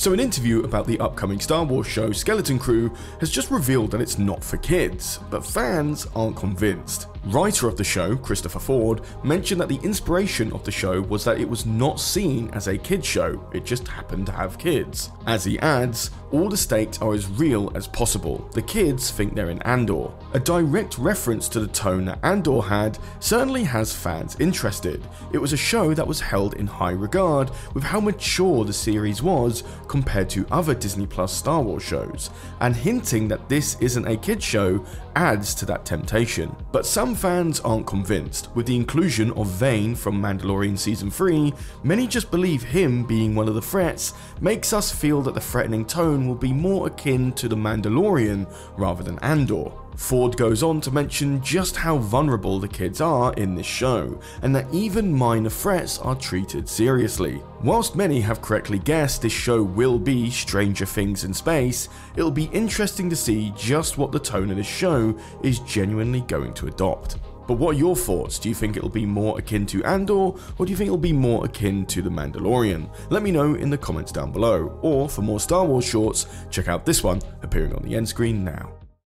So an interview about the upcoming Star Wars show Skeleton Crew has just revealed that it's not for kids, but fans aren't convinced. Writer of the show, Christopher Ford, mentioned that the inspiration of the show was that it was not seen as a kids show, it just happened to have kids. As he adds, all the stakes are as real as possible, the kids think they're in Andor. A direct reference to the tone that Andor had certainly has fans interested. It was a show that was held in high regard with how mature the series was compared to other Disney Plus Star Wars shows, and hinting that this isn't a kids show adds to that temptation. But some fans aren't convinced. With the inclusion of Vane from Mandalorian Season 3, many just believe him being one of the threats makes us feel that the threatening tone will be more akin to the Mandalorian rather than Andor. Ford goes on to mention just how vulnerable the kids are in this show, and that even minor threats are treated seriously. Whilst many have correctly guessed this show will be Stranger Things in space, it'll be interesting to see just what the tone of this show is genuinely going to adopt. But what are your thoughts? Do you think it'll be more akin to Andor, or do you think it'll be more akin to The Mandalorian? Let me know in the comments down below, or for more Star Wars shorts, check out this one appearing on the end screen now.